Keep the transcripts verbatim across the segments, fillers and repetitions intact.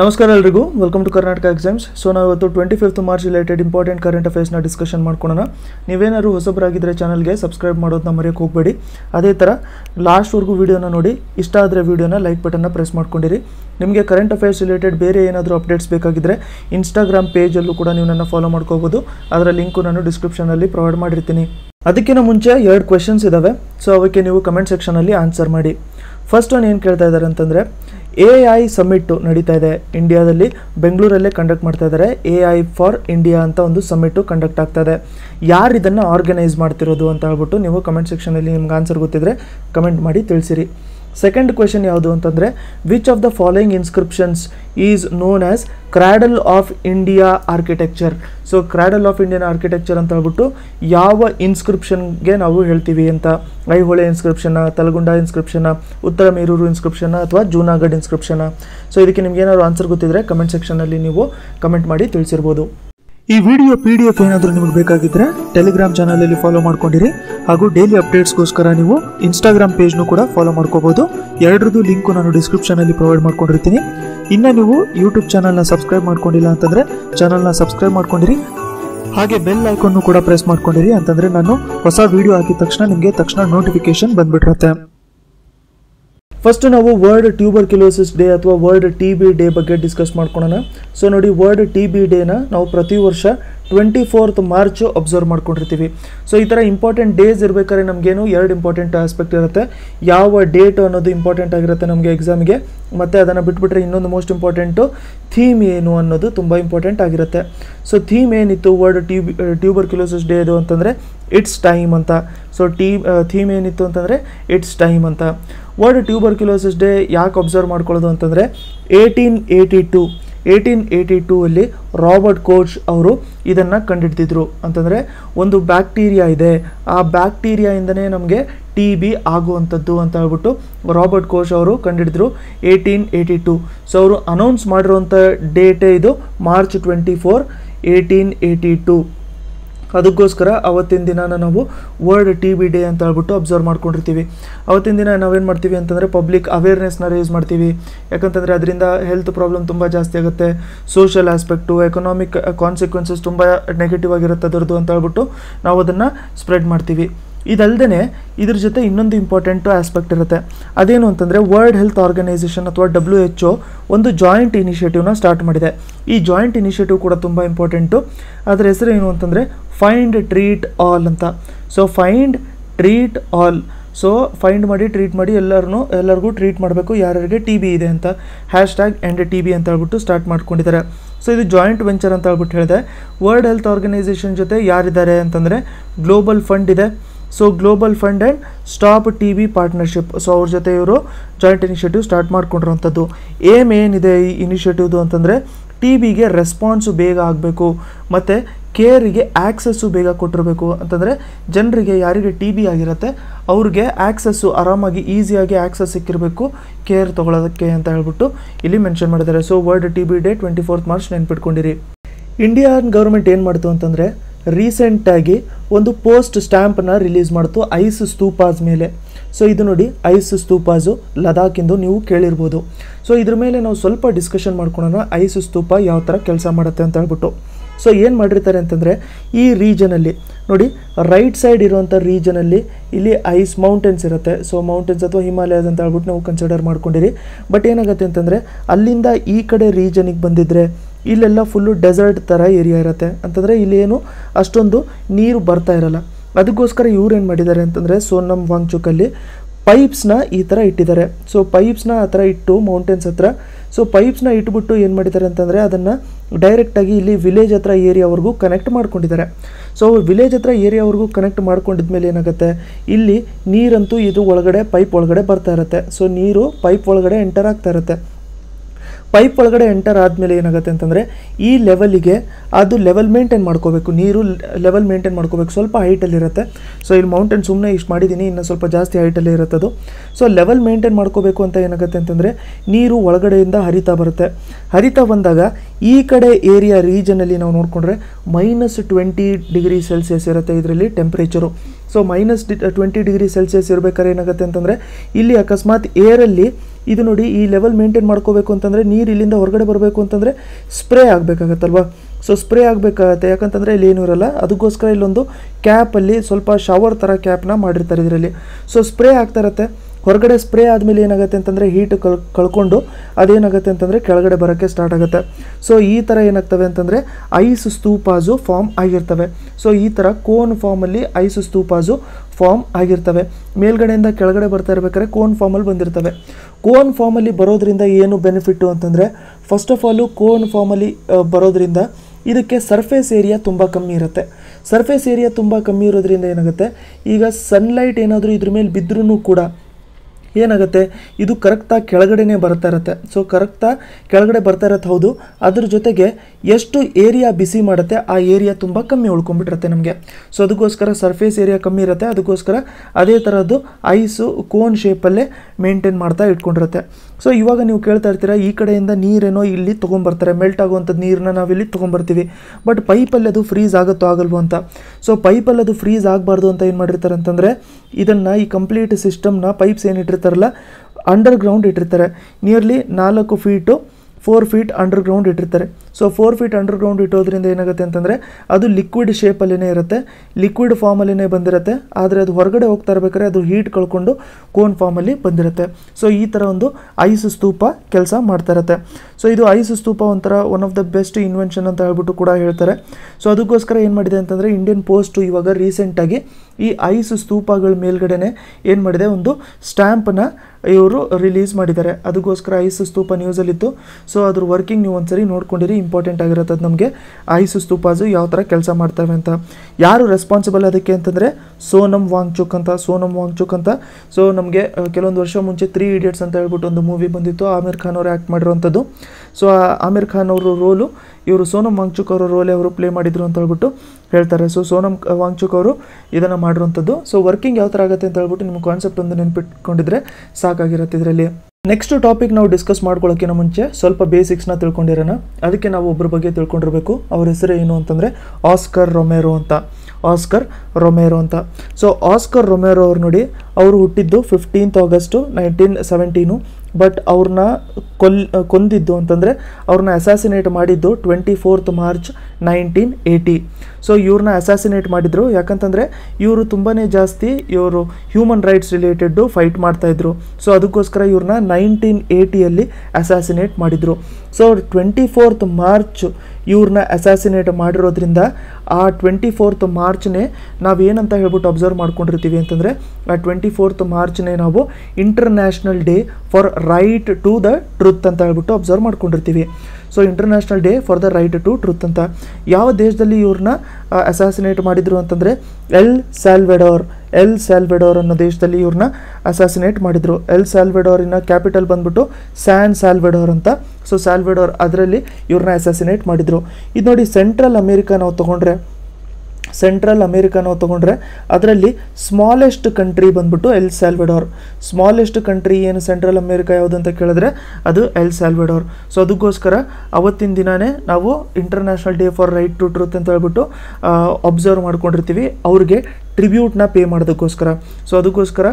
ನಮಸ್ಕಾರ ಎಲ್ರಿಗೂ welcome to Karnataka exams. So ನಾವು ಇವತ್ತು twenty fifth March related important current ಅಫೇರ್ಸ್ನ ಡಿಸ್ಕಷನ್ ಮಾಡ್ಕೊಳ್ಳೋಣ. ನೀವೇನಾದ್ರು ಹೊಸಬರಾಗಿದ್ದರೆ ಚಾನಲ್ಗೆ ಸಬ್ಸ್ಕ್ರೈಬ್ ಮಾಡೋದನ್ನ ಮರೆಯೋಕ್ಕೆ ಹೋಗಬೇಡಿ. ಅದೇ ಥರ ಲಾಸ್ಟ್ವರೆಗೂ ವೀಡಿಯೋನ ನೋಡಿ, ಇಷ್ಟ ಆದರೆ ವೀಡಿಯೋನ ಲೈಕ್ ಬಟನ್ನ ಪ್ರೆಸ್ ಮಾಡ್ಕೊಂಡಿರಿ. ನಿಮಗೆ ಕರೆಂಟ್ ಅಫೇರ್ಸ್ ರಿಲೇಟೆಡ್ ಬೇರೆ ಏನಾದರೂ ಅಪ್ಡೇಟ್ಸ್ ಬೇಕಾಗಿದ್ದರೆ ಇನ್ಸ್ಟಾಗ್ರಾಮ್ ಪೇಜಲ್ಲೂ ಕೂಡ ನೀವು ನನ್ನ ಫಾಲೋ ಮಾಡ್ಕೋಬೋದು. ಅದರ ಲಿಂಕು ನಾನು ಡಿಸ್ಕ್ರಿಪ್ಷನಲ್ಲಿ ಪ್ರೊವೈಡ್ ಮಾಡಿರ್ತೀನಿ. ಅದಕ್ಕಿಂತ ಮುಂಚೆ ಎರಡು ಕ್ವೆಶನ್ಸ್ ಇದ್ದಾವೆ, ಸೊ ಅವಕ್ಕೆ ನೀವು ಕಮೆಂಟ್ ಸೆಕ್ಷನಲ್ಲಿ ಆನ್ಸರ್ ಮಾಡಿ. ಫಸ್ಟ್ ಒನ್ ಏನು ಕೇಳ್ತಾ ಇದ್ದಾರೆ ಅಂತಂದರೆ, ಎ ಐ ಸಮ್ಮಿಟ್ಟು ನಡೀತಾ ಇದೆ ಇಂಡಿಯಾದಲ್ಲಿ, ಬೆಂಗಳೂರಲ್ಲೇ ಕಂಡಕ್ಟ್ ಮಾಡ್ತಾ ಇದ್ದಾರೆ. ಎ ಐ ಫಾರ್ ಇಂಡಿಯಾ ಅಂತ ಒಂದು ಸಮ್ಮಿಟ್ಟು ಕಂಡಕ್ಟ್ ಆಗ್ತಾ ಇದೆ. ಯಾರು ಇದನ್ನು ಆರ್ಗನೈಸ್ ಮಾಡ್ತಿರೋದು ಅಂತ ಹೇಳ್ಬಿಟ್ಟು ನೀವು ಕಮೆಂಟ್ ಸೆಕ್ಷನಲ್ಲಿ ನಿಮ್ಗೆ ಆನ್ಸರ್ ಗೊತ್ತಿದ್ರೆ ಕಮೆಂಟ್ ಮಾಡಿ ತಿಳಿಸಿರಿ. ಸೆಕೆಂಡ್ ಕ್ವೆಶನ್ ಯಾವುದು ಅಂತಂದರೆ, which of the following inscriptions is known as cradle of India architecture? So cradle of Indian architecture ಅಂತ ಹೇಳ್ಬಿಟ್ಟು ಯಾವ ಇನ್ಸ್ಕ್ರಿಪ್ಷನ್ಗೆ ನಾವು ಹೇಳ್ತೀವಿ ಅಂತ, ಐಹೊಳೆ ಇನ್ಸ್ಕ್ರಿಪ್ಷನ, ತಲಗುಂಡ ಇನ್ಸ್ಕ್ರಿಪ್ಷನ, ಉತ್ತರ ಮೇರೂರು ಇನ್ಸ್ಕ್ರಿಪ್ಷನ ಅಥವಾ ಜೂನಾಗಢ್ ಇನ್ಸ್ಕ್ರಿಪ್ಷನ? ಸೊ ಇದಕ್ಕೆ ನಿಮ್ಗೆ ಏನಾದ್ರು ಆನ್ಸರ್ ಗೊತ್ತಿದ್ರೆ ಕಮೆಂಟ್ ಸೆಕ್ಷನಲ್ಲಿ ನೀವು ಕಮೆಂಟ್ ಮಾಡಿ ತಿಳಿಸಿರ್ಬೋದು. ಈ ವಿಡಿಯೋ ಪಿ ಡಿ ಎಫ್ ಏನಾದರೂ ನಿಮಗೆ ಬೇಕಾಗಿದ್ದರೆ ಟೆಲಿಗ್ರಾಮ್ ಚಾನಲಲ್ಲಿ ಫಾಲೋ ಮಾಡ್ಕೊಂಡಿರಿ. ಹಾಗೂ ಡೈಲಿ ಅಪ್ಡೇಟ್ಸ್ಗೋಸ್ಕರ ನೀವು ಇನ್ಸ್ಟಾಗ್ರಾಮ್ ಪೇಜ್ನೂ ಕೂಡ ಫಾಲೋ ಮಾಡ್ಕೋಬೋದು. ಎರಡರದ್ದು ಲಿಂಕು ನಾನು ಡಿಸ್ಕ್ರಿಪ್ಷನಲ್ಲಿ ಪ್ರೊವೈಡ್ ಮಾಡ್ಕೊಂಡಿರ್ತೀನಿ. ಇನ್ನು ನೀವು ಯೂಟ್ಯೂಬ್ ಚಾನಲ್ನ ಸಬ್ಸ್ಕ್ರೈಬ್ ಮಾಡ್ಕೊಂಡಿಲ್ಲ ಅಂತಂದರೆ ಚಾನಲ್ನ ಸಬ್ಸ್ಕ್ರೈಬ್ ಮಾಡ್ಕೊಂಡಿರಿ. ಹಾಗೆ ಬೆಲ್ ಐಕನ್ನು ಕೂಡ ಪ್ರೆಸ್ ಮಾಡ್ಕೊಂಡಿರಿ, ಅಂತಂದರೆ ನಾನು ಹೊಸ ವೀಡಿಯೋ ಹಾಕಿದ ತಕ್ಷಣ ನಿಮಗೆ ತಕ್ಷಣ ನೋಟಿಫಿಕೇಷನ್ ಬಂದುಬಿಟ್ಟಿರುತ್ತೆ. ಫಸ್ಟ್ ನಾವು ವರ್ಲ್ಡ್ ಟ್ಯೂಬರ್ಕ್ಯುಲೋಸಿಸ್ ಡೇ ಅಥವಾ ವರ್ಲ್ಡ್ ಟಿ ಬಿ ಡೇ ಬಗ್ಗೆ ಡಿಸ್ಕಸ್ ಮಾಡ್ಕೊಳ್ಳೋಣ. ಸೊ ನೋಡಿ, ವರ್ಲ್ಡ್ ಟಿ ಬಿ ಡೇನ ನಾವು ಪ್ರತಿ ವರ್ಷ ಟ್ವೆಂಟಿ ಫೋರ್ತ್ ಮಾರ್ಚು ಅಬ್ಸರ್ವ್ ಮಾಡ್ಕೊಂಡಿರ್ತೀವಿ. ಸೊ ಈ ಥರ ಇಂಪಾರ್ಟೆಂಟ್ ಡೇಸ್ ಇರಬೇಕಾದ್ರೆ ನಮಗೇನು ಎರಡು ಇಂಪಾರ್ಟೆಂಟ್ ಆಸ್ಪೆಕ್ಟ್ ಇರುತ್ತೆ. ಯಾವ ಡೇಟು ಅನ್ನೋದು ಇಂಪಾರ್ಟೆಂಟ್ ಆಗಿರುತ್ತೆ ನಮಗೆ ಎಕ್ಸಾಮ್ಗೆ, ಮತ್ತು ಅದನ್ನು ಬಿಟ್ಬಿಟ್ರೆ ಇನ್ನೊಂದು ಮೋಸ್ಟ್ ಇಂಪಾರ್ಟೆಂಟು ಥೀಮ್ ಏನು ಅನ್ನೋದು ತುಂಬ ಇಂಪಾರ್ಟೆಂಟ್ ಆಗಿರುತ್ತೆ. ಸೊ ಥೀಮ್ ಏನಿತ್ತು ವರ್ಲ್ಡ್ ಟ್ಯೂಬ್ ಟ್ಯೂಬರ್ಕ್ಯುಲೋಸಿಸ್ ಡೇ ಇದು ಅಂತಂದರೆ ಇಟ್ಸ್ ಟೈಮ್ ಅಂತ. ಸೊ ಟೀ ಥೀಮ್ ಏನಿತ್ತು ಅಂತಂದರೆ ಇಟ್ಸ್ ಟೈಮ್ ಅಂತ. ವರ್ಲ್ಡ್ ಟ್ಯೂಬರ್ಕ್ಯುಲೋಸಿಸ್ ಡೇ ಯಾಕೆ ಅಬ್ಸರ್ವ್ ಮಾಡ್ಕೊಳ್ಳೋದು ಅಂತಂದರೆ, eighteen eighty two eighteen eighty two ಅಲ್ಲಿ ರಾಬರ್ಟ್ ಕೋಚ್ ಅವರು ಇದನ್ನು ಕಂಡುಹಿಡ್ದಿದ್ರು. ಅಂತಂದರೆ ಒಂದು ಬ್ಯಾಕ್ಟೀರಿಯಾ ಇದೆ, ಆ ಬ್ಯಾಕ್ಟೀರಿಯಾಯಿಂದನೇ ನಮಗೆ ಟಿ ಬಿ ಆಗುವಂಥದ್ದು ಅಂತ ಹೇಳ್ಬಿಟ್ಟು ರಾಬರ್ಟ್ ಕೋಚ್ ಅವರು ಕಂಡುಹಿಡಿದ್ರು ಏಯ್ಟೀನ್ ಏಯ್ಟಿ ಟು. ಸೊ ಅವರು ಅನೌನ್ಸ್ ಮಾಡಿರೋಂಥ ಡೇಟೇ ಇದು, March twenty four eighteen eighty two. ಅದಕ್ಕೋಸ್ಕರ ಅವತ್ತಿನ ದಿನಾನ ನಾವು ವರ್ಲ್ಡ್ ಟಿ ಬಿ ಡೇ ಅಂತ ಹೇಳ್ಬಿಟ್ಟು ಅಬ್ಸರ್ವ್ ಮಾಡ್ಕೊಂಡಿರ್ತೀವಿ. ಅವತ್ತಿನ ದಿನ ನಾವೇನು ಮಾಡ್ತೀವಿ ಅಂತಂದರೆ ಪಬ್ಲಿಕ್ ಅವೇರ್ನೆಸ್ನ ರೇಸ್ ಮಾಡ್ತೀವಿ. ಯಾಕಂತಂದರೆ ಅದರಿಂದ ಹೆಲ್ತ್ ಪ್ರಾಬ್ಲಮ್ ತುಂಬ ಜಾಸ್ತಿ ಆಗುತ್ತೆ, ಸೋಷಿಯಲ್ ಆಸ್ಪೆಕ್ಟು, ಎಕನಾಮಿಕ್ ಕಾನ್ಸಿಕ್ವೆನ್ಸಸ್ ತುಂಬ ನೆಗೆಟಿವ್ ಆಗಿರುತ್ತೆ ಅದರದ್ದು ಅಂತ ಹೇಳ್ಬಿಟ್ಟು ನಾವು ಅದನ್ನು ಸ್ಪ್ರೆಡ್ ಮಾಡ್ತೀವಿ. ಇದಲ್ಲದೆ ಇದ್ರ ಜೊತೆ ಇನ್ನೊಂದು ಇಂಪಾರ್ಟೆಂಟು ಆಸ್ಪೆಕ್ಟ್ ಇರುತ್ತೆ. ಅದೇನು ಅಂತಂದರೆ, ವರ್ಲ್ಡ್ ಹೆಲ್ತ್ ಆರ್ಗನೈಸೇಷನ್ ಅಥವಾ ಡಬ್ಲ್ಯೂ ಎಚ್ ಒ ಒಂದು ಜಾಯಿಂಟ್ ಇನಿಷಿಯೇಟಿವ್ನ ಸ್ಟಾರ್ಟ್ ಮಾಡಿದೆ. ಈ ಜಾಯಿಂಟ್ ಇನಿಷಿಯೇಟಿವ್ ಕೂಡ ತುಂಬ ಇಂಪಾರ್ಟೆಂಟು. ಅದರ ಹೆಸರು ಏನು ಅಂತಂದರೆ ಫೈಂಡ್ ಟ್ರೀಟ್ ಆಲ್ ಅಂತ. So find treat all. So find ಮಾಡಿ, ಟ್ರೀಟ್ ಮಾಡಿ, ಎಲ್ಲರೂ ಎಲ್ಲರಿಗೂ ಟ್ರೀಟ್ ಮಾಡಬೇಕು ಯಾರ್ಯಾರಿಗೆ ಟಿ ಬಿ ಇದೆ ಅಂತ. Hashtag end T B ಅಂತ ಹೇಳ್ಬಿಟ್ಟು ಸ್ಟಾರ್ಟ್ ಮಾಡ್ಕೊಂಡಿದ್ದಾರೆ. ಸೊ ಇದು ಜಾಯಿಂಟ್ ವೆಂಚರ್ ಅಂತ ಹೇಳ್ಬಿಟ್ಟು ಹೇಳಿದೆ. ವರ್ಲ್ಡ್ ಹೆಲ್ತ್ ಆರ್ಗನೈಸೇಷನ್ ಜೊತೆ ಯಾರಿದ್ದಾರೆ ಅಂತಂದರೆ ಗ್ಲೋಬಲ್ ಫಂಡ್ ಇದೆ. So global fund and stop T B partnership. So ಅವ್ರ ಜೊತೆ ಇವರು ಜಾಯಿಂಟ್ ಇನಿಷಿಯೇಟಿವ್ ಸ್ಟಾರ್ಟ್ ಮಾಡ್ಕೊಂಡಿರೋವಂಥದ್ದು. ಏಮ್ ಏನಿದೆ ಈ ಇನಿಷಿಯೇಟಿವ್ದು ಅಂತಂದರೆ, ಟಿ ಬಿಗೆ ರೆಸ್ಪಾನ್ಸು ಬೇಗ ಆಗಬೇಕು ಮತ್ತು ಕೇರಿಗೆ ಆ್ಯಕ್ಸಸ್ಸು ಬೇಗ ಕೊಟ್ಟಿರಬೇಕು. ಅಂತಂದರೆ ಜನರಿಗೆ ಯಾರಿಗೆ ಟಿ ಬಿ ಆಗಿರುತ್ತೆ ಅವ್ರಿಗೆ ಆ್ಯಕ್ಸಸ್ಸು ಆರಾಮಾಗಿ ಈಸಿಯಾಗಿ ಆ್ಯಕ್ಸಸ್ ಸಿಕ್ಕಿರಬೇಕು ಕೇರ್ ತೊಗೊಳೋದಕ್ಕೆ ಅಂತ ಹೇಳ್ಬಿಟ್ಟು ಇಲ್ಲಿ ಮೆನ್ಷನ್ ಮಾಡಿದ್ದಾರೆ. So world T B day twenty fourth March ನೆನ್ಪಿಟ್ಕೊಂಡಿರಿ. ಇಂಡಿಯನ್ ಗೌರ್ಮೆಂಟ್ ಏನು ಮಾಡ್ತು ಅಂತಂದರೆ, ರೀಸೆಂಟಾಗಿ ಒಂದು ಪೋಸ್ಟ್ ಸ್ಟ್ಯಾಂಪನ್ನ ರಿಲೀಸ್ ಮಾಡ್ತು ಐಸ್ ಸ್ತೂಪಾಸ್ ಮೇಲೆ. ಸೊ ಇದು ನೋಡಿ, ಐಸ್ ಸ್ತೂಪಾಸು ಲದಾಖಿಂದು ನೀವು ಕೇಳಿರ್ಬೋದು. ಸೊ ಇದ್ರ ಮೇಲೆ ನಾವು ಸ್ವಲ್ಪ ಡಿಸ್ಕಷನ್ ಮಾಡ್ಕೊಳೋಣ, ಐಸ್ ಸ್ತೂಪ ಯಾವ ಥರ ಕೆಲಸ ಮಾಡುತ್ತೆ ಅಂತ ಹೇಳ್ಬಿಟ್ಟು. ಸೊ ಏನು ಮಾಡಿರ್ತಾರೆ ಅಂತಂದರೆ, ಈ ರೀಜನಲ್ಲಿ ನೋಡಿ, ರೈಟ್ ಸೈಡ್ ಇರುವಂಥ ರೀಜನಲ್ಲಿ ಇಲ್ಲಿ ಐಸ್ ಮೌಂಟೇನ್ಸ್ ಇರುತ್ತೆ. ಸೊ ಮೌಂಟೇನ್ಸ್ ಅಥವಾ ಹಿಮಾಲಯಸ್ ಅಂತ ಹೇಳ್ಬಿಟ್ಟು ನಾವು ಕನ್ಸಿಡರ್ ಮಾಡ್ಕೊಂಡಿರಿ. ಬಟ್ ಏನಾಗುತ್ತೆ ಅಂತಂದರೆ, ಅಲ್ಲಿಂದ ಈ ಕಡೆ ರೀಜನಿಗೆ ಬಂದಿದ್ದರೆ ಇಲ್ಲೆಲ್ಲ ಫುಲ್ಲು ಡೆಸರ್ಟ್ ಥರ ಏರಿಯಾ ಇರುತ್ತೆ. ಅಂತಂದರೆ ಇಲ್ಲೇನು ಅಷ್ಟೊಂದು ನೀರು ಬರ್ತಾ ಇರೋಲ್ಲ. ಅದಕ್ಕೋಸ್ಕರ ಇವ್ರೇನು ಮಾಡಿದ್ದಾರೆ ಅಂತಂದರೆ, ಸೋನಮ್ ವಾಂಗ್ಚುಕಲ್ಲಿ ಪೈಪ್ಸ್ನ ಈ ಥರ ಇಟ್ಟಿದ್ದಾರೆ. ಸೊ ಪೈಪ್ಸ್ನ ಆ ಥರ ಇಟ್ಟು ಮೌಂಟೇನ್ಸ್ ಹತ್ರ, ಸೊ ಪೈಪ್ಸ್ನ ಇಟ್ಬಿಟ್ಟು ಏನು ಮಾಡಿದ್ದಾರೆ ಅಂತಂದರೆ, ಅದನ್ನು ಡೈರೆಕ್ಟಾಗಿ ಇಲ್ಲಿ ವಿಲೇಜ್ ಹತ್ರ ಏರಿಯಾವರೆಗೂ ಕನೆಕ್ಟ್ ಮಾಡ್ಕೊಂಡಿದ್ದಾರೆ. ಸೊ ವಿಲೇಜ್ ಹತ್ರ ಏರಿಯಾವರೆಗೂ ಕನೆಕ್ಟ್ ಮಾಡ್ಕೊಂಡಿದ್ಮೇಲೆ ಏನಾಗುತ್ತೆ, ಇಲ್ಲಿ ನೀರಂತೂ ಇದು ಒಳಗಡೆ ಪೈಪ್ ಒಳಗಡೆ ಬರ್ತಾ ಇರುತ್ತೆ. ಸೊ ನೀರು ಪೈಪ್ ಒಳಗಡೆ ಎಂಟರ್ ಆಗ್ತಾ ಇರುತ್ತೆ. ಪೈಪ್ ಒಳಗಡೆ ಎಂಟರ್ ಆದಮೇಲೆ ಏನಾಗುತ್ತೆ ಅಂತಂದರೆ, ಈ ಲೆವೆಲಿಗೆ ಅದು ಲೆವೆಲ್ ಮೇಂಟೈನ್ ಮಾಡ್ಕೋಬೇಕು, ನೀರು ಲೆವೆಲ್ ಮೇಂಟೈನ್ ಮಾಡ್ಕೋಬೇಕು. ಸ್ವಲ್ಪ ಹೈಟಲ್ಲಿರುತ್ತೆ. ಸೊ ಇಲ್ಲಿ ಮೌಂಟೇನ್ ಸುಮ್ಮನೆ ಇಷ್ಟು ಮಾಡಿದ್ದೀನಿ, ಇನ್ನು ಸ್ವಲ್ಪ ಜಾಸ್ತಿ ಹೈಟಲ್ಲೇ ಇರುತ್ತದು. ಸೊ ಲೆವೆಲ್ ಮೇಂಟೈನ್ ಮಾಡ್ಕೋಬೇಕು ಅಂತ ಏನಾಗುತ್ತೆ ಅಂತಂದರೆ, ನೀರು ಒಳಗಡೆಯಿಂದ ಹರಿತಾ ಬರುತ್ತೆ. ಹರಿತಾ ಬಂದಾಗ ಈ ಕಡೆ ಏರಿಯಾ ರೀಜನಲ್ಲಿ ನಾವು ನೋಡಿಕೊಂಡ್ರೆ ಮೈನಸ್ ಟ್ವೆಂಟಿ ಡಿಗ್ರಿ ಸೆಲ್ಸಿಯಸ್ ಇರುತ್ತೆ ಇದರಲ್ಲಿ temperature. So minus twenty degree Celsius ಇರಬೇಕಾದ್ರೆ ಏನಾಗುತ್ತೆ ಅಂತಂದರೆ ಇಲ್ಲಿ ಅಕಸ್ಮಾತ್ ಏರಲ್ಲಿ ಇದು ನೋಡಿ ಈ ಲೆವೆಲ್ ಮೇಂಟೈನ್ ಮಾಡ್ಕೋಬೇಕು ಅಂತಂದರೆ ನೀರು ಇಲ್ಲಿಂದ ಹೊರಗಡೆ ಬರಬೇಕು ಅಂತಂದರೆ ಸ್ಪ್ರೇ ಆಗಬೇಕಾಗತ್ತಲ್ವ. ಸೊ ಸ್ಪ್ರೇ ಆಗಬೇಕಾಗತ್ತೆ ಯಾಕಂತಂದರೆ ಇಲ್ಲಿ ಏನೂ ಇರಲ್ಲ. ಅದಕ್ಕೋಸ್ಕರ ಇಲ್ಲೊಂದು ಕ್ಯಾಪಲ್ಲಿ ಸ್ವಲ್ಪ ಶವರ್ ಥರ ಕ್ಯಾಪ್ನ ಮಾಡಿರ್ತಾರೆ ಇದರಲ್ಲಿ. ಸೊ ಸ್ಪ್ರೇ ಆಗ್ತಾ ಇರುತ್ತೆ. ಹೊರಗಡೆ ಸ್ಪ್ರೇ ಆದಮೇಲೆ ಏನಾಗುತ್ತೆ ಅಂತಂದರೆ ಹೀಟ್ ಕಳ್ ಕಳ್ಕೊಂಡು ಅದೇನಾಗುತ್ತೆ ಅಂತಂದರೆ ಕೆಳಗಡೆ ಬರೋಕ್ಕೆ ಸ್ಟಾರ್ಟ್ ಆಗುತ್ತೆ. ಸೊ ಈ ಥರ ಏನಾಗ್ತವೆ ಅಂತಂದರೆ ಐಸ್ ಸ್ತೂಪಾಸು ಫಾರ್ಮ್ ಆಗಿರ್ತವೆ. ಸೊ ಈ ಥರ ಕೋನ್ ಫಾರ್ಮಲ್ಲಿ ಐಸ್ ಸ್ತೂಪಾಸು ಫಾರ್ಮ್ ಆಗಿರ್ತವೆ. ಮೇಲ್ಗಡೆಯಿಂದ ಕೆಳಗಡೆ ಬರ್ತಾ ಇರಬೇಕಾದ್ರೆ ಕೋನ್ ಫಾರ್ಮಲ್ಲಿ ಬಂದಿರ್ತವೆ. ಕೋನ್ ಫಾರ್ಮಲ್ಲಿ ಬರೋದ್ರಿಂದ ಏನು ಬೆನಿಫಿಟ್ಟು ಅಂತಂದರೆ ಫಸ್ಟ್ ಆಫ್ ಆಲು ಕೋನ್ ಫಾರ್ಮಲ್ಲಿ ಬರೋದ್ರಿಂದ ಇದಕ್ಕೆ ಸರ್ಫೇಸ್ ಏರಿಯಾ ತುಂಬ ಕಮ್ಮಿ ಇರುತ್ತೆ. ಸರ್ಫೇಸ್ ಏರಿಯಾ ತುಂಬ ಕಮ್ಮಿ ಇರೋದ್ರಿಂದ ಏನಾಗುತ್ತೆ, ಈಗ ಸನ್ಲೈಟ್ ಏನಾದರೂ ಇದ್ರ ಮೇಲೆ ಬಿದ್ದರೂ ಕೂಡ ಏನಾಗುತ್ತೆ, ಇದು ಕರೆಕ್ಟಾಗಿ ಕೆಳಗಡೆನೇ ಬರ್ತಾ ಇರುತ್ತೆ. ಸೊ ಕರೆಕ್ಟಾಗಿ ಕೆಳಗಡೆ ಬರ್ತಾ ಇರತ್ತೆ, ಹೌದು. ಅದ್ರ ಜೊತೆಗೆ ಎಷ್ಟು ಏರಿಯಾ ಬಿಸಿ ಮಾಡುತ್ತೆ ಆ ಏರಿಯಾ ತುಂಬ ಕಮ್ಮಿ ಉಳ್ಕೊಂಡ್ಬಿಟ್ಟಿರುತ್ತೆ ನಮಗೆ. ಸೊ ಅದಕ್ಕೋಸ್ಕರ ಸರ್ಫೇಸ್ ಏರಿಯಾ ಕಮ್ಮಿ ಇರುತ್ತೆ. ಅದಕ್ಕೋಸ್ಕರ ಅದೇ ಥರದ್ದು ಐಸು ಕೋನ್ ಶೇಪಲ್ಲೇ ಮೇಂಟೈನ್ ಮಾಡ್ತಾ ಇಟ್ಕೊಂಡಿರುತ್ತೆ. ಸೊ ಇವಾಗ ನೀವು ಕೇಳ್ತಾ ಇರ್ತೀರಾ, ಈ ಕಡೆಯಿಂದ ನೀರೇನೋ ಇಲ್ಲಿ ತೊಗೊಂಬರ್ತಾರೆ, ಮೆಲ್ಟ್ ಆಗುವಂಥದ್ದು ನೀರನ್ನ ನಾವಿಲ್ಲಿ ತೊಗೊಂಬರ್ತೀವಿ, ಬಟ್ ಪೈಪಲ್ಲಿ ಅದು ಫ್ರೀಸ್ ಆಗುತ್ತೋ ಆಗಲ್ವೋ ಅಂತ. ಸೊ ಪೈಪಲ್ಲಿ ಅದು ಫ್ರೀಸ್ ಆಗಬಾರ್ದು ಅಂತ ಏನು ಮಾಡಿರ್ತಾರೆ ಅಂತಂದರೆ ಇದನ್ನು ಈ ಕಂಪ್ಲೀಟ್ ಸಿಸ್ಟಮ್ನ ಪೈಪ್ಸ್ ಏನಿಟ್ಟಿರ್ತಾರಲ್ಲ ಅಂಡರ್ ಗ್ರೌಂಡ್ ಇಟ್ಟಿರ್ತಾರೆ. ನಿಯರ್ಲಿ ನಾಲ್ಕು feet four feet underground ಇಟ್ಟಿರ್ತಾರೆ. So four feet underground ಇಟ್ಟೋದ್ರಿಂದ ಏನಾಗುತ್ತೆ ಅಂತಂದರೆ ಅದು ಲಿಕ್ವಿಡ್ ಶೇಪಲ್ಲೇ ಇರುತ್ತೆ, ಲಿಕ್ವಿಡ್ ಫಾರ್ಮಲ್ಲೇ ಬಂದಿರುತ್ತೆ. ಆದರೆ ಅದು ಹೊರಗಡೆ ಹೋಗ್ತಾ ಇರಬೇಕಾದ್ರೆ ಅದು ಹೀಟ್ ಕಳ್ಕೊಂಡು ಕೋನ್ ಫಾರ್ಮಲ್ಲಿ ಬಂದಿರುತ್ತೆ. ಸೊ ಈ ಥರ ಒಂದು ಐಸ್ ಸ್ತೂಪ ಕೆಲಸ ಮಾಡ್ತಾ ಇರುತ್ತೆ. ಸೊ ಇದು ಐಸ್ ಸ್ತೂಪ ಒಂಥರ one of the best invention ಅಂತ ಹೇಳ್ಬಿಟ್ಟು ಕೂಡ ಹೇಳ್ತಾರೆ. ಸೊ ಅದಕ್ಕೋಸ್ಕರ ಏನು ಮಾಡಿದೆ ಅಂತಂದರೆ ಇಂಡಿಯನ್ ಪೋಸ್ಟು ಇವಾಗ ರೀಸೆಂಟಾಗಿ ಈ ಐಸ್ ಸ್ತೂಪಗಳ ಮೇಲ್ಗಡೆನೆ ಏನು ಮಾಡಿದೆ, ಒಂದು ಸ್ಟ್ಯಾಂಪನ್ನು ಇವರು ರಿಲೀಸ್ ಮಾಡಿದ್ದಾರೆ. ಅದಕ್ಕೋಸ್ಕರ ಐಸ್ ಸ್ತೂಪ ನ್ಯೂಸಲ್ಲಿತ್ತು. ಸೊ ಅದ್ರ ವರ್ಕಿಂಗ್ ನೀವು ಒಂದು ಸರಿ ನೋಡ್ಕೊಂಡಿರಿ, ಇಂಪಾರ್ಟೆಂಟ್ ಆಗಿರುತ್ತೆ ಅದು ನಮಗೆ. ಐಸ್ ಸ್ತೂಪಾಸು ಯಾವ ಥರ ಕೆಲಸ ಮಾಡ್ತವೆ ಅಂತ. ಯಾರು ರೆಸ್ಪಾನ್ಸಿಬಲ್ ಅದಕ್ಕೆ ಅಂತಂದರೆ ಸೋನಮ್ ವಾಂಗ್ಚುಕ್ ಅಂತ ಸೋನಮ್ ವಾಂಗ್ಚುಕ್ ಅಂತ ಸೊ ನಮಗೆ ಕೆಲವೊಂದು ವರ್ಷ ಮುಂಚೆ ತ್ರೀ ಇಡಿಯಟ್ಸ್ ಅಂತ ಹೇಳ್ಬಿಟ್ಟು ಒಂದು ಮೂವಿ ಬಂದಿತ್ತು, ಆಮಿರ್ ಖಾನ್ ಅವರು ಆ್ಯಕ್ಟ್ ಮಾಡಿರೋವಂಥದ್ದು. ಸೊ ಆಮಿರ್ ಖಾನ್ ಅವರು ರೋಲು ಇವರು ಸೋನಮ್ ವಾಂಗ್ಚುಕ್ ಅವರ ರೋಲೇ ಅವರು ಪ್ಲೇ ಮಾಡಿದರು ಅಂತ ಹೇಳ್ಬಿಟ್ಟು ಹೇಳ್ತಾರೆ. ಸೊ ಸೋನಮ್ ವಾಂಗ್ಚುಕ್ ಅವರು ಇದನ್ನು ಮಾಡಿರೋಂಥದ್ದು. ಸೊ ವರ್ಕಿಂಗ್ ಯಾವ ಥರ ಆಗುತ್ತೆ ಅಂತ ಹೇಳ್ಬಿಟ್ಟು ನಿಮ್ಗೆ ಕಾನ್ಸೆಪ್ಟ್ ಒಂದು ನೆನಪಿಟ್ಕೊಂಡಿದ್ರೆ ಸಾಕಾಗಿರುತ್ತೆ ಇದರಲ್ಲಿ. ನೆಕ್ಸ್ಟ್ ಟಾಪಿಕ್ ನಾವು ಡಿಸ್ಕಸ್ ಮಾಡ್ಕೊಳ್ಳೋಕ್ಕಿಂತ ಮುಂಚೆ ಸ್ವಲ್ಪ ಬೇಸಿಕ್ಸ್ನ ತಿಳ್ಕೊಂಡಿರೋಣ. ಅದಕ್ಕೆ ನಾವು ಒಬ್ಬರ ಬಗ್ಗೆ ತಿಳ್ಕೊಂಡಿರಬೇಕು. ಅವ್ರ ಹೆಸರು ಏನು ಅಂತಂದರೆ ಆಸ್ಕರ್ ರೊಮೆರೋ ಅಂತ ಆಸ್ಕರ್ ರೊಮೆರೋ ಅಂತ ಸೊ ಆಸ್ಕರ್ ರೊಮೆರೋ ಅವ್ರು ನೋಡಿ, ಅವರು ಹುಟ್ಟಿದ್ದು fifteenth August nineteen seventeen. But ಅವ್ರನ್ನ ಕೊಲ್ ಕೊಂದಿದ್ದು ಅಂತಂದರೆ ಅವ್ರನ್ನ ಅಸಾಸಿನೇಟ್ ಮಾಡಿದ್ದು twenty fourth March nineteen eighty. So ಇವ್ರನ್ನ ಅಸಾಸಿನೇಟ್ ಮಾಡಿದರು ಯಾಕಂತಂದರೆ ಇವರು ತುಂಬಾ ಜಾಸ್ತಿ ಇವರು ಹ್ಯೂಮನ್ ರೈಟ್ಸ್ ರಿಲೇಟೆಡ್ಡು ಫೈಟ್ ಮಾಡ್ತಾಯಿದ್ರು. ಸೊ ಅದಕ್ಕೋಸ್ಕರ ಇವ್ರನ್ನ ನೈನ್ಟೀನ್ ಏಯ್ಟಿಯಲ್ಲಿ ಅಸಾಸಿನೇಟ್ ಮಾಡಿದರು. ಸೊ ಟ್ವೆಂಟಿ ಫೋರ್ತ್ ಮಾರ್ಚ್ ಇವ್ರನ್ನ ಅಸಾಸಿನೇಟ್ ಮಾಡಿರೋದ್ರಿಂದ ಆ ಟ್ವೆಂಟಿ ಫೋರ್ತ್ ಮಾರ್ಚ್ನೇ ನಾವೇನಂತ ಹೇಳ್ಬಿಟ್ಟು ಅಬ್ಸರ್ವ್ ಮಾಡ್ಕೊಂಡಿರ್ತೀವಿ ಅಂತಂದರೆ ಆ ಟ್ವೆಂಟಿ ಫೋರ್ತ್ ಮಾರ್ಚ್ನೇ ನಾವು international day for right to the truth ಅಂತ ಹೇಳ್ಬಿಟ್ಟು ಅಬ್ಸರ್ವ್ ಮಾಡ್ಕೊಂಡಿರ್ತೀವಿ. So international day for the right to truth ಅಂತ. ಯಾವ ದೇಶದಲ್ಲಿ ಇವ್ರನ್ನ ಅಸಾಸಿನೇಟ್ ಮಾಡಿದರು ಅಂತಂದರೆ ಎಲ್ ಸ್ಯಾಲ್ವೆಡೋರ್ ಎಲ್ ಸ್ಯಾಲ್ವೆಡೋರ್ ಅನ್ನೋ ದೇಶದಲ್ಲಿ ಇವ್ರನ್ನ ಅಸಾಸಿನೇಟ್ ಮಾಡಿದರು. ಎಲ್ ಸ್ಯಾಲ್ವೆಡೋರಿನ ಕ್ಯಾಪಿಟಲ್ ಬಂದ್ಬಿಟ್ಟು ಸ್ಯಾನ್ ಸ್ಯಾಲ್ವೆಡೋರ್ ಅಂತ. ಸೊ ಸ್ಯಾಲ್ವೆಡೋರ್ ಅದರಲ್ಲಿ ಇವ್ರನ್ನ ಅಸಾಸಿನೇಟ್ ಮಾಡಿದರು. ಇದು ನೋಡಿ, ಸೆಂಟ್ರಲ್ ಅಮೇರಿಕಾ ನಾವು ತೊಗೊಂಡ್ರೆ ಸೆಂಟ್ರಲ್ ಅಮೇರಿಕಾ ನಾವು ತೊಗೊಂಡ್ರೆ ಅದರಲ್ಲಿ ಸ್ಮಾಲೆಸ್ಟ್ ಕಂಟ್ರಿ ಬಂದ್ಬಿಟ್ಟು ಎಲ್ ಸ್ಯಾಲ್ವೆಡೋರ್. ಸ್ಮಾಲೆಸ್ಟ್ ಕಂಟ್ರಿ ಏನು ಸೆಂಟ್ರಲ್ ಅಮೇರಿಕಾ ಯಾವುದು ಅಂತ ಕೇಳಿದ್ರೆ ಅದು ಎಲ್ ಸ್ಯಾಲ್ವೆಡೋರ್. ಸೊ ಅದಕ್ಕೋಸ್ಕರ ಅವತ್ತಿನ ದಿನವೇ ನಾವು international day for right to truth ಅಂತ ಹೇಳ್ಬಿಟ್ಟು ಅಬ್ಸರ್ವ್ ಮಾಡ್ಕೊಂಡಿರ್ತೀವಿ, ಅವ್ರಿಗೆ ಟ್ರಿಬ್ಯೂಟ್ನ ಪೇ ಮಾಡೋದಕ್ಕೋಸ್ಕರ. ಸೊ ಅದಕ್ಕೋಸ್ಕರ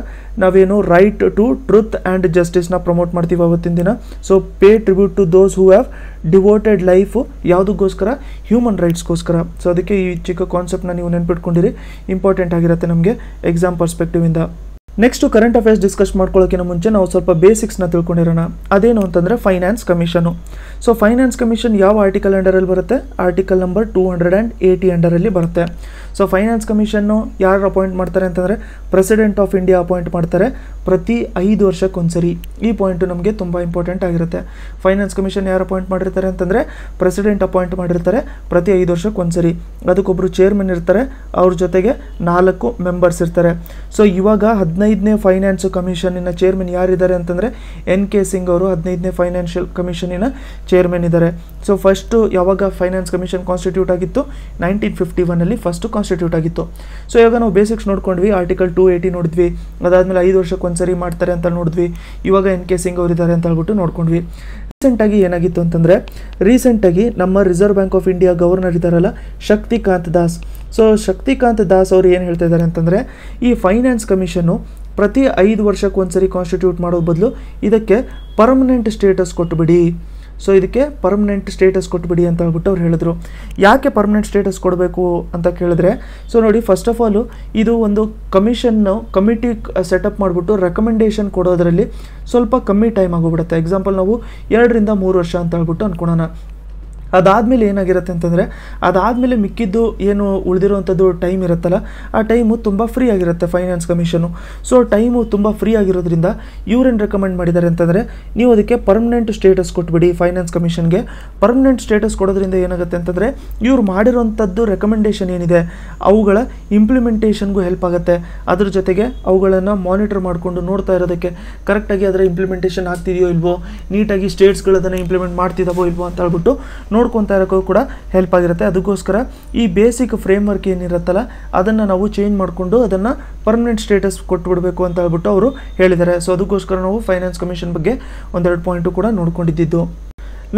ನಾವೇನು ರೈಟ್ ಟು ಟ್ರುತ್ ಆ್ಯಂಡ್ ಜಸ್ಟಿಸ್ನ ಪ್ರಮೋಟ್ ಮಾಡ್ತೀವಿ ಅವತ್ತಿನ ದಿನ. So pay tribute to those who have devoted life ಯಾವುದಕ್ಕೋಸ್ಕರ, ಹ್ಯೂಮನ್ ರೈಟ್ಸ್ಗೋಸ್ಕರ. ಸೊ ಅದಕ್ಕೆ ಈ ಚಿಕ್ಕ ಕಾನ್ಸೆಪ್ಟನ್ನ ನೀವು ನೆನ್ಪಿಟ್ಕೊಂಡಿರಿ, ಇಂಪಾರ್ಟೆಂಟ್ ಆಗಿರುತ್ತೆ ನಮಗೆ ಎಕ್ಸಾಮ್ ಪರ್ಸ್ಪೆಕ್ಟಿವಿಂದ. ನೆಕ್ಸ್ಟು ಕರೆಂಟ್ ಅಫೇರ್ಸ್ ಡಿಸ್ಕಸ್ ಮಾಡ್ಕೊಳ್ಳೋಕ್ಕಿಂತ ಮುಂಚೆ ನಾವು ಸ್ವಲ್ಪ ಬೇಸಿಕ್ಸ್ನ ತಿಳ್ಕೊಂಡಿರೋಣ. ಅದೇನು ಅಂತಂದರೆ finance commission. So finance commission ಯಾವ ಆರ್ಟಿಕಲ್ ಅಂಡರಲ್ಲಿ ಬರುತ್ತೆ? Article number two hundred and eighty ಅಂಡರಲ್ಲಿ ಬರುತ್ತೆ. ಸೊ ಫೈನಾನ್ಸ್ ಕಮಿಷನ್ನು ಯಾರು ಅಪಾಯಿಂಟ್ ಮಾಡ್ತಾರೆ ಅಂತಂದರೆ ಪ್ರೆಸಿಡೆಂಟ್ ಆಫ್ ಇಂಡಿಯಾ ಅಪಾಯಿಂಟ್ ಮಾಡ್ತಾರೆ ಪ್ರತಿ ಐದು ವರ್ಷಕ್ಕೊಂದ್ಸರಿ. ಈ ಪಾಯಿಂಟು ನಮಗೆ ತುಂಬ ಇಂಪಾರ್ಟೆಂಟ್ ಆಗಿರುತ್ತೆ. ಫೈನಾನ್ಸ್ ಕಮಿಷನ್ ಯಾರು ಅಪಾಯಿಂಟ್ ಮಾಡಿರ್ತಾರೆ ಅಂತಂದರೆ ಪ್ರೆಸಿಡೆಂಟ್ ಅಪಾಯಿಂಟ್ ಮಾಡಿರ್ತಾರೆ ಪ್ರತಿ ಐದು ವರ್ಷಕ್ಕೊಂದ್ಸರಿ. ಅದಕ್ಕೊಬ್ಬರು ಚೇರ್ಮನ್ ಇರ್ತಾರೆ, ಅವ್ರ ಜೊತೆಗೆ ನಾಲ್ಕು ಮೆಂಬರ್ಸ್ ಇರ್ತಾರೆ. ಸೊ ಇವಾಗ ಹದಿನೈದನೇ ಫೈನಾನ್ಸ್ ಕಮಿಷನಿನ ಚೇರ್ಮನ್ ಯಾರಿದ್ದಾರೆ ಅಂತಂದರೆ ಎನ್ ಕೆ ಸಿಂಗ್ ಅವರು ಹದಿನೈದನೇ ಫೈನಾನ್ಷಿಯಲ್ ಕಮಿಷನಿನ ಚೇರ್ಮನ್ ಇದ್ದಾರೆ. ಸೊ ಫಸ್ಟು ಯಾವಾಗ ಫೈನಾನ್ಸ್ ಕಮಿಷನ್ ಕಾನ್ಸ್ಟಿಟ್ಯೂಟ್ ಆಗಿತ್ತು? ನೈನ್ಟೀನ್ ಫಿಫ್ಟಿ ಒನ್ನಲ್ಲಿ ಫಸ್ಟು ಕಾನ್ಸ್ಟಿಟ್ಯೂಟ್ ಆಗಿತ್ತು. ಸೊ ಇವಾಗ ನಾವು ಬೇಸಿಕ್ಸ್ ನೋಡ್ಕೊಂಡ್ವಿ, ಆರ್ಟಿಕಲ್ ಟೂ ಏಯ್ಟಿ ನೋಡಿದ್ವಿ, ಅದಾದಮೇಲೆ ಐದು ವರ್ಷಕ್ಕೆ ಒಂದ್ಸರಿ ಮಾಡ್ತಾರೆ ಅಂತ ನೋಡಿದ್ವಿ, ಇವಾಗ ಎನ್ ಕೆ ಸಿಂಗ್ ಅವರಿದ್ದಾರೆ ಅಂತ ಹೇಳ್ಬಿಟ್ಟು ನೋಡ್ಕೊಂಡ್ವಿ. ರೀಸೆಂಟಾಗಿ ಏನಾಗಿತ್ತು ಅಂತಂದರೆ ರೀಸೆಂಟಾಗಿ ನಮ್ಮ Reserve Bank of India governor ಇದ್ದಾರಲ್ಲ ಶಕ್ತಿಕಾಂತ್ ದಾಸ್. ಸೊ ಶಕ್ತಿಕಾಂತ್ ದಾಸ್ ಅವರು ಏನು ಹೇಳ್ತಾ ಇದ್ದಾರೆ ಅಂತಂದರೆ ಈ ಫೈನಾನ್ಸ್ ಕಮಿಷನ್ನು ಪ್ರತಿ ಐದು ವರ್ಷಕ್ಕೆ ಒಂದ್ಸರಿ ಕಾನ್ಸ್ಟಿಟ್ಯೂಟ್ ಮಾಡೋ ಬದಲು ಇದಕ್ಕೆ ಪರ್ಮನೆಂಟ್ ಸ್ಟೇಟಸ್ ಕೊಟ್ಟುಬಿಡಿ, ಸೊ ಇದಕ್ಕೆ ಪರ್ಮನೆಂಟ್ ಸ್ಟೇಟಸ್ ಕೊಟ್ಬಿಡಿ ಅಂತ ಹೇಳ್ಬಿಟ್ಟು ಅವ್ರು ಹೇಳಿದ್ರು. ಯಾಕೆ ಪರ್ಮನೆಂಟ್ ಸ್ಟೇಟಸ್ ಕೊಡಬೇಕು ಅಂತ ಕೇಳಿದ್ರೆ, ಸೊ ನೋಡಿ ಫಸ್ಟ್ ಆಫ್ ಆಲು ಇದು ಒಂದು ಕಮಿಷನ್ನು ಕಮಿಟಿ ಸೆಟಪ್ ಮಾಡಿಬಿಟ್ಟು ರೆಕಮೆಂಡೇಷನ್ ಕೊಡೋದರಲ್ಲಿ ಸ್ವಲ್ಪ ಕಮ್ಮಿ ಟೈಮ್ ಆಗೋಗ್ಬಿಡುತ್ತೆ. ಎಕ್ಸಾಂಪಲ್ ನಾವು ಎರಡರಿಂದ ಮೂರು ವರ್ಷ ಅಂತ ಹೇಳ್ಬಿಟ್ಟು ಅಂದ್ಕೊಳೋಣ. ಅದಾದಮೇಲೆ ಏನಾಗಿರುತ್ತೆ ಅಂತಂದರೆ ಅದಾದಮೇಲೆ ಮಿಕ್ಕಿದ್ದು ಏನು ಉಳಿದಿರೋವಂಥದ್ದು ಟೈಮ್ ಇರುತ್ತಲ್ಲ, ಆ ಟೈಮು ತುಂಬ ಫ್ರೀ ಆಗಿರುತ್ತೆ ಫೈನಾನ್ಸ್ ಕಮಿಷನು. ಸೊ ಟೈಮು ತುಂಬ ಫ್ರೀ ಆಗಿರೋದ್ರಿಂದ ಇವ್ರೇನು ರೆಕಮೆಂಡ್ ಮಾಡಿದ್ದಾರೆ ಅಂತಂದರೆ ನೀವು ಅದಕ್ಕೆ ಪರ್ಮನೆಂಟ್ ಸ್ಟೇಟಸ್ ಕೊಟ್ಬಿಡಿ ಫೈನಾನ್ಸ್ ಕಮಿಷನ್ಗೆ. ಪರ್ಮನೆಂಟ್ ಸ್ಟೇಟಸ್ ಕೊಡೋದ್ರಿಂದ ಏನಾಗುತ್ತೆ ಅಂತಂದರೆ ಇವ್ರು ಮಾಡಿರೋವಂಥದ್ದು ರೆಕಮೆಂಡೇಷನ್ ಏನಿದೆ ಅವುಗಳ ಇಂಪ್ಲಿಮೆಂಟೇಷನ್ಗೂ ಹೆಲ್ಪ್ ಆಗುತ್ತೆ. ಅದ್ರ ಜೊತೆಗೆ ಅವುಗಳನ್ನು ಮಾನಿಟರ್ ಮಾಡಿಕೊಂಡು ನೋಡ್ತಾ ಇರೋದಕ್ಕೆ ಕರೆಕ್ಟಾಗಿ ಅದರ ಇಂಪ್ಲಿಮೆಂಟೇಷನ್ ಆಗ್ತಿದೆಯೋ ಇಲ್ವೋ, ನೀಟಾಗಿ ಸ್ಟೇಟ್ಸ್ಗಳದನ್ನು ಇಂಪ್ಲಿಮೆಂಟ್ ಮಾಡ್ತಿದ್ದಾವೋ ಇಲ್ವೋ ಅಂತ ಹೇಳ್ಬಿಟ್ಟು ನೋಡ್ಕೊತಾ ಇರೋಕ್ಕೂ ಕೂಡ ಹೆಲ್ಪ್ ಆಗಿರುತ್ತೆ. ಅದಕ್ಕೋಸ್ಕರ ಈ ಬೇಸಿಕ್ ಫ್ರೇಮ್ವರ್ಕ್ ಏನಿರುತ್ತಲ್ಲ ಅದನ್ನು ನಾವು ಚೇಂಜ್ ಮಾಡಿಕೊಂಡು ಅದನ್ನು ಪರ್ಮನೆಂಟ್ ಸ್ಟೇಟಸ್ ಕೊಟ್ಬಿಡಬೇಕು ಅಂತ ಹೇಳ್ಬಿಟ್ಟು ಅವರು ಹೇಳಿದ್ದಾರೆ. ಸೊ ಅದಕ್ಕೋಸ್ಕರ ನಾವು ಫೈನಾನ್ಸ್ ಕಮಿಷನ್ ಬಗ್ಗೆ ಒಂದೆರಡು ಪಾಯಿಂಟು ಕೂಡ ನೋಡ್ಕೊಂಡಿದ್ದು.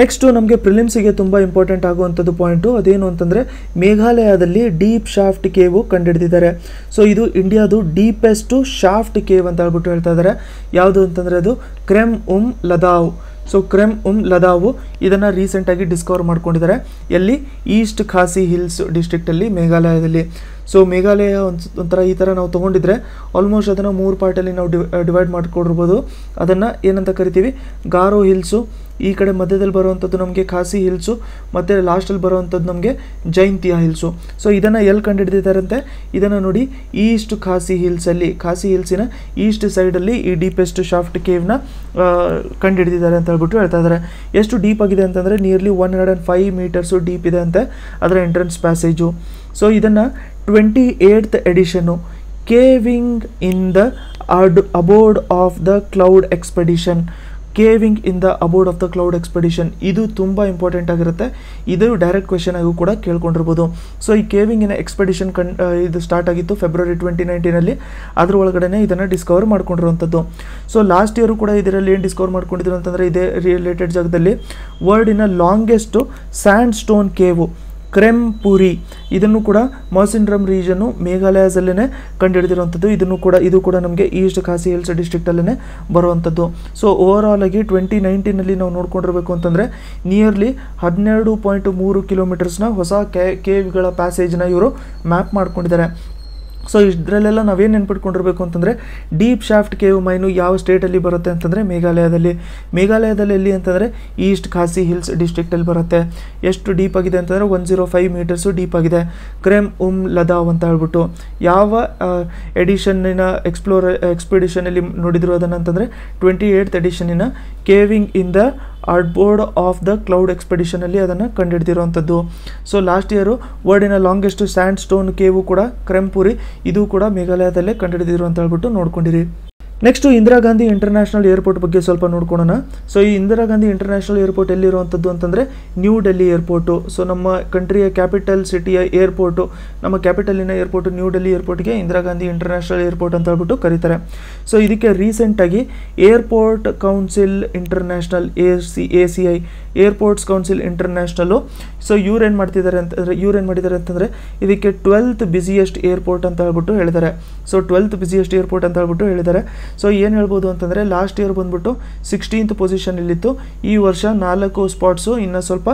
ನೆಕ್ಸ್ಟು ನಮಗೆ ಪ್ರಿಲಿಮ್ಸಿಗೆ ತುಂಬ ಇಂಪಾರ್ಟೆಂಟ್ ಆಗುವಂಥದ್ದು ಪಾಯಿಂಟು ಅದೇನು ಅಂತಂದರೆ ಮೇಘಾಲಯದಲ್ಲಿ ಡೀಪ್ ಶಾಫ್ಟ್ ಕೇವು ಕಂಡುಹಿಡಿದಿದ್ದಾರೆ. ಸೊ ಇದು ಇಂಡಿಯಾದು ಡೀಪೆಸ್ಟು ಶಾಫ್ಟ್ ಕೇವ್ ಅಂತ ಹೇಳ್ಬಿಟ್ಟು ಹೇಳ್ತಾ ಇದ್ದಾರೆ. ಯಾವುದು ಅಂತಂದರೆ ಅದು ಕ್ರೆಮ್ ಉಮ್ ಲದಾವ್. ಸೊ ಕ್ರೆಮ್ ಉಮ್ ಲದಾವು ಇದನ್ನು ರೀಸೆಂಟಾಗಿ ಡಿಸ್ಕವರ್ ಮಾಡ್ಕೊಂಡಿದ್ದಾರೆ. ಎಲ್ಲಿ? ಈಸ್ಟ್ ಖಾಸಿ ಹಿಲ್ಸ್ ಡಿಸ್ಟ್ರಿಕ್ಟಲ್ಲಿ, ಮೇಘಾಲಯದಲ್ಲಿ. ಸೊ ಮೇಘಾಲಯ ಒಂದು ಒಂಥರ ಈ ಥರ ನಾವು ತೊಗೊಂಡಿದ್ರೆ ಆಲ್ಮೋಸ್ಟ್ ಅದನ್ನು ಮೂರು ಪಾರ್ಟಲ್ಲಿ ನಾವು ಡಿವ್ ಡಿವೈಡ್ ಮಾಡಿಕೊಡಿರ್ಬೋದು. ಅದನ್ನು ಏನಂತ ಕರಿತೀವಿ? ಗಾರೋ ಹಿಲ್ಸು, ಈ ಕಡೆ ಮಧ್ಯದಲ್ಲಿ ಬರುವಂಥದ್ದು ನಮಗೆ ಖಾಸಿ ಹಿಲ್ಸು, ಮತ್ತು ಲಾಸ್ಟಲ್ಲಿ ಬರುವಂಥದ್ದು ನಮಗೆ ಜೈಂತಿಯಾ ಹಿಲ್ಸು. ಸೊ ಇದನ್ನು ಎಲ್ಲಿ ಕಂಡುಹಿಡಿದಿದ್ದಾರಂತೆ? ಇದನ್ನು ನೋಡಿ ಈಸ್ಟ್ ಖಾಸಿ ಹಿಲ್ಸಲ್ಲಿ, ಖಾಸಿ ಹಿಲ್ಸಿನ ಈಸ್ಟ್ ಸೈಡಲ್ಲಿ ಈ ಡೀಪೆಸ್ಟ್ ಶಾಫ್ಟ್ ಕೇವ್ನ ಕಂಡುಹಿಡಿದಿದ್ದಾರೆ ಅಂತ ಹೇಳ್ಬಿಟ್ಟು ಹೇಳ್ತಾ ಇದ್ದಾರೆ. ಎಷ್ಟು ಡೀಪ್ ಆಗಿದೆ ಅಂತಂದರೆ nearly one hundred and five metres deep ಇದೆ ಅಂತೆ ಅದರ ಎಂಟ್ರೆನ್ಸ್ ಪ್ಯಾಸೇಜು. ಸೊ ಇದನ್ನು twenty eighth ಎಡಿಷನ್ನು caving in the add abode of the cloud expedition, caving in the abode of the cloud expedition, ಇದು ತುಂಬ ಇಂಪಾರ್ಟೆಂಟ್ ಆಗಿರುತ್ತೆ. ಇದು ಡೈರೆಕ್ಟ್ ಕ್ವೆಶನ್ ಆಗೂ ಕೂಡ ಕೇಳ್ಕೊಂಡಿರ್ಬೋದು. ಸೊ ಈ ಕೇವಿಂಗ್ ಇನ್ ಎಕ್ಸ್ಪೆಡಿಷನ್ ಕನ್ ಇದು ಸ್ಟಾರ್ಟ್ ಆಗಿತ್ತು ಫೆಬ್ರವರಿ ಟ್ವೆಂಟಿ ನೈನ್ಟೀನಲ್ಲಿ. ಅದ್ರ ಒಳಗಡೆ ಇದನ್ನು ಡಿಸ್ಕವರ್ ಮಾಡ್ಕೊಂಡಿರುವಂಥದ್ದು. ಸೊ ಲಾಸ್ಟ್ ಇಯರು ಕೂಡ ಇದರಲ್ಲಿ ಏನು ಡಿಸ್ಕವರ್ ಮಾಡ್ಕೊಂಡಿದ್ರು ಅಂತಂದರೆ ಇದೇ ರಿಲೇಟೆಡ್ ಜಾಗದಲ್ಲಿ ವರ್ಲ್ಡಿನ ಲಾಂಗೆಸ್ಟು ಸ್ಯಾಂಡ್ ಸ್ಟೋನ್ ಕೇವು ಕ್ರೆಂಪುರಿ, ಇದನ್ನು ಕೂಡ ಮೌಸಿಂಡ್ರಮ್ ರೀಜನು ಮೇಘಾಲಯದಲ್ಲೇ ಕಂಡುಹಿಡಿದಿರುವಂಥದ್ದು. ಇದನ್ನು ಕೂಡ ಇದು ಕೂಡ ನಮಗೆ ಈಸ್ಟ್ ಖಾಸಿ ಹಿಲ್ಸ್ ಡಿಸ್ಟ್ರಿಕ್ಟಲ್ಲೇ ಬರುವಂಥದ್ದು. ಸೊ ಓವರ್ ಆಲ್ ಆಗಿ ಟ್ವೆಂಟಿ ನೈನ್ಟೀನಲ್ಲಿ ನಾವು ನೋಡ್ಕೊಂಡಿರಬೇಕು ಅಂತಂದರೆ ನಿಯರ್ಲಿ ಹನ್ನೆರಡು ಪಾಯಿಂಟ್ ಮೂರು ಕಿಲೋಮೀಟರ್ಸ್ನ ಹೊಸ ಕೆ ಕೇವ್ಗಳ ಪ್ಯಾಸೇಜ್ನ ಇವರು ಮ್ಯಾಪ್ ಮಾಡ್ಕೊಂಡಿದ್ದಾರೆ. ಸೊ ಇದರಲ್ಲೆಲ್ಲ ನಾವೇನು ನೆನ್ಪಿಟ್ಕೊಂಡಿರಬೇಕು ಅಂತಂದರೆ ಡೀಪ್ ಶಾಫ್ಟ್ ಕೇವ್ ಮೈನು ಯಾವ ಸ್ಟೇಟಲ್ಲಿ ಬರುತ್ತೆ ಅಂತಂದರೆ ಮೇಘಾಲಯದಲ್ಲಿ. ಮೇಘಾಲಯದಲ್ಲಿ ಎಲ್ಲಿ ಅಂತಂದರೆ ಈಸ್ಟ್ ಖಾಸಿ ಹಿಲ್ಸ್ ಡಿಸ್ಟ್ರಿಕ್ಟಲ್ಲಿ ಬರುತ್ತೆ. ಎಷ್ಟು ಡೀಪ್ ಆಗಿದೆ ಅಂತಂದರೆ one zero five metres deep ಆಗಿದೆ. ಕ್ರೆಮ್ ಉಮ್ ಲದಾವ್ ಅಂತ ಹೇಳ್ಬಿಟ್ಟು ಯಾವ ಎಡಿಷನ್ನಿನ ಎಕ್ಸ್ಪ್ಲೋರ್ ಎಕ್ಸ್ಪಿಡಿಷನಲ್ಲಿ ನೋಡಿದ್ರು ಅದನ್ನು ಅಂತಂದರೆ ಟ್ವೆಂಟಿ ಏಯ್ತ್ ಎಡಿಷನ್ನಿನ caving in the abode of the cloud ಎಕ್ಸ್ಪೆಡಿಷನಲ್ಲಿ ಅದನ್ನು ಕಂಡುಹಿಡಿದಿರುವಂಥದ್ದು. ಸೊ ಲಾಸ್ಟ್ ಇಯರು ವರ್ಲ್ಡಿನ ಲಾಂಗೆಸ್ಟ್ ಸ್ಯಾಂಡ್ ಸ್ಟೋನ್ ಕೇವು ಕೂಡ ಕ್ರೆಂಪುರಿ, ಇದು ಕೂಡ ಮೇಘಾಲಯದಲ್ಲೇ ಕಂಡುಹಿಡಿದಿರು ಅಂತ ಹೇಳ್ಬಿಟ್ಟು ನೋಡ್ಕೊಂಡಿರಿ. Next Indira Gandhi international airport ಬಗ್ಗೆ ಸ್ವಲ್ಪ ನೋಡ್ಕೊಳ್ಳೋಣ. ಸೊ ಈ ಇಂದಿರಾ ಗಾಂಧಿ ಇಂಟರ್ನ್ಯಾಷನಲ್ ಏರ್ಪೋರ್ಟ್ ಎಲ್ಲಿರುವಂಥದ್ದು ಅಂತಂದರೆ ನ್ಯೂ ಡೆಲ್ಲಿ ಏರ್ಪೋರ್ಟು. ಸೊ ನಮ್ಮ ಕಂಟ್ರಿಯ ಕ್ಯಾಪಿಟಲ್ ಸಿಟಿಯ ಏರ್ಪೋರ್ಟು, ನಮ್ಮ ಕ್ಯಾಪಿಟಲಿನ ಏರ್ಪೋರ್ಟು ನ್ಯೂ ಡೆಲ್ಲಿ ಏರ್ಪೋರ್ಟ್ಗೆ ಇಂದಿರಾ ಗಾಂಧಿ ಇಂಟರ್ನ್ಯಾಷನಲ್ ಏರ್ಪೋರ್ಟ್ ಅಂತ ಹೇಳ್ಬಿಟ್ಟು ಕರೀತಾರೆ. ಸೊ ಇದಕ್ಕೆ ರೀಸೆಂಟಾಗಿ airport council international A C A C I, airports council ಇಂಟರ್ನ್ಯಾಷನಲು, so ಇವ್ರೇನು ಮಾಡ್ತಿದ್ದಾರೆ ಅಂತಂದರೆ ಇವ್ರೇನು ಮಾಡಿದ್ದಾರೆ ಅಂತಂದರೆ ಇದಕ್ಕೆ ಟ್ವೆಲ್ತ್ ಬಿಸಿಯೆಸ್ಟ್ ಏರ್ಪೋರ್ಟ್ ಅಂತ ಹೇಳ್ಬಿಟ್ಟು ಹೇಳಿದ್ದಾರೆ. ಸೊ ಟ್ವೆಲ್ತ್ ಬಿಸಿಯೆಸ್ಟ್ ಏರ್ಪೋರ್ಟ್ ಅಂತ ಹೇಳ್ಬಿಟ್ಟು ಹೇಳಿದ್ದಾರೆ. ಸೊ ಏನು ಹೇಳ್ಬೋದು ಅಂತಂದರೆ ಲಾಸ್ಟ್ ಇಯರ್ ಬಂದುಬಿಟ್ಟು ಸಿಕ್ಸ್ಟೀನ್ತ್ ಪೊಸಿಷನಲ್ಲಿತ್ತು. ಈ ವರ್ಷ ನಾಲ್ಕು ಸ್ಪಾಟ್ಸು ಇನ್ನೂ ಸ್ವಲ್ಪ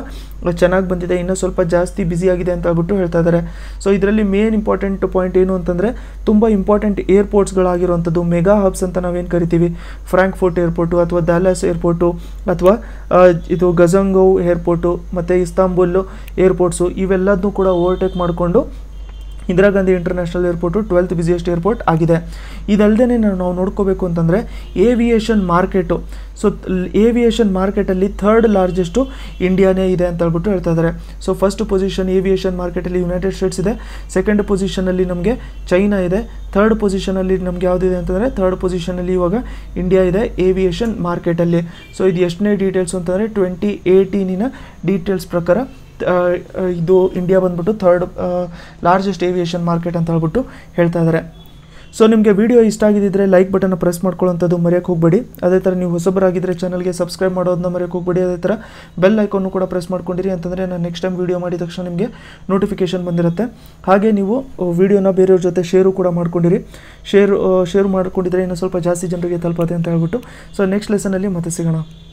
ಚೆನ್ನಾಗಿ ಬಂದಿದೆ, ಇನ್ನೂ ಸ್ವಲ್ಪ ಜಾಸ್ತಿ ಬ್ಯುಸಿಯಾಗಿದೆ ಅಂತ ಹೇಳ್ಬಿಟ್ಟು ಹೇಳ್ತಾ ಇದ್ದಾರೆ. ಸೊ ಇದರಲ್ಲಿ ಮೇನ್ ಇಂಪಾರ್ಟೆಂಟ್ ಪಾಯಿಂಟ್ ಏನು ಅಂತಂದರೆ ತುಂಬ ಇಂಪಾರ್ಟೆಂಟ್ ಏರ್ಪೋರ್ಟ್ಸ್ಗಳಾಗಿರುವಂಥದ್ದು ಮೆಗಾ ಹಬ್ಸ್ ಅಂತ ನಾವೇನು ಕರಿತೀವಿ, ಫ್ರಾಂಕ್ಫೋರ್ಟ್ ಏರ್ಪೋರ್ಟು ಅಥವಾ ದಾಲಾಸ್ ಏರ್ಪೋರ್ಟು ಅಥವಾ ಇದು ಗಜಂಗೌ ಏರ್ಪೋರ್ಟು ಮತ್ತು ಇಸ್ತಾಂಬುಲ್ಲು ಏರ್ಪೋರ್ಟ್ಸು, ಇವೆಲ್ಲದನ್ನೂ ಕೂಡ ಓವರ್ಟೇಕ್ ಮಾಡಿಕೊಂಡು Indira Gandhi international Airport twelfth busiest airport ಆಗಿದೆ. ಇದಲ್ಲದೆ ನಾವು ನೋಡ್ಕೋಬೇಕು ಅಂತಂದರೆ ಏವಿಯೇಷನ್ ಮಾರ್ಕೆಟು. ಸೊ ಏವಿಯೇಷನ್ ಮಾರ್ಕೆಟಲ್ಲಿ ಥರ್ಡ್ ಲಾರ್ಜೆಸ್ಟು ಇಂಡಿಯಾನೇ ಇದೆ ಅಂತ ಹೇಳ್ಬಿಟ್ಟು ಹೇಳ್ತಾ ಇದ್ದಾರೆ. ಸೊ ಫಸ್ಟ್ ಪೊಸಿಷನ್ ಏವಿಯೇಷನ್ ಮಾರ್ಕೆಟಲ್ಲಿ ಯುನೈಟೆಡ್ ಸ್ಟೇಟ್ಸ್ ಇದೆ, ಸೆಕೆಂಡ್ ಪೊಸಿಷನಲ್ಲಿ ನಮಗೆ ಚೈನಾ ಇದೆ, ಥರ್ಡ್ ಪೊಸಿಷನಲ್ಲಿ ನಮ್ಗೆ ಯಾವುದಿದೆ ಅಂತಂದರೆ ಥರ್ಡ್ ಪೊಸಿಷನಲ್ಲಿ ಇವಾಗ ಇಂಡಿಯಾ ಇದೆ ಏವಿಯೇಷನ್ ಮಾರ್ಕೆಟಲ್ಲಿ. ಸೊ ಇದು ಎಷ್ಟನೇ ಡೀಟೇಲ್ಸ್ ಅಂತಂದರೆ ಟ್ವೆಂಟಿ ಏಯ್ಟೀನಿನ ಡೀಟೇಲ್ಸ್ ಪ್ರಕಾರ ಇದು ಇಂಡಿಯಾ ಬಂದ್ಬಿಟ್ಟು ಥರ್ಡ್ ಲಾರ್ಜೆಸ್ಟ್ ಏವಿಯೇಷನ್ ಮಾರ್ಕೆಟ್ ಅಂತ ಹೇಳ್ಬಿಟ್ಟು ಹೇಳ್ತಾ ಇದ್ದಾರೆ. ಸೊ ನಿಮಗೆ ವಿಡಿಯೋ ಇಷ್ಟ ಆಗಿದ್ದರೆ ಲೈಕ್ ಬಟನ್ ಪ್ರೆಸ್ ಮಾಡ್ಕೊಳ್ಳೋಂಥದ್ದು ಮರೆಯಕ್ಕೆ ಹೋಗಬೇಡಿ. ಅದೇ ಥರ ನೀವು ಹೊಸಬರಾಗಿದ್ದರೆ ಚಾನಲ್ಗೆ ಸಬ್ಸ್ಕ್ರೈಬ್ ಮಾಡೋದನ್ನ ಮರೆಯಕ್ಕೆ ಹೋಗಬೇಡಿ. ಅದೇ ಥರ ಬೆಲ್ ಐಕಾನು ಕೂಡ ಪ್ರೆಸ್ ಮಾಡ್ಕೊಂಡಿರಿ, ಅಂತಂದರೆ ನಾನು ನೆಕ್ಸ್ಟ್ ಟೈಮ್ ವೀಡಿಯೋ ಮಾಡಿದ ತಕ್ಷಣ ನಿಮಗೆ ನೋಟಿಫಿಕೇಷನ್ ಬಂದಿರುತ್ತೆ. ಹಾಗೆ ನೀವು ವೀಡಿಯೋನ ಬೇರೆಯವ್ರ ಜೊತೆ ಶೇರು ಕೂಡ ಮಾಡ್ಕೊಂಡಿರಿ. ಶೇರ್ ಶೇರ್ ಮಾಡ್ಕೊಂಡಿದ್ರೆ ಇನ್ನೂ ಸ್ವಲ್ಪ ಜಾಸ್ತಿ ಜನರಿಗೆ ತಲುಪುತ್ತೆ ಅಂತ ಹೇಳ್ಬಿಟ್ಟು. ಸೊ ನೆಕ್ಸ್ಟ್ ಲೆಸನಲ್ಲಿ ಮತ್ತೆ ಸಿಗೋಣ.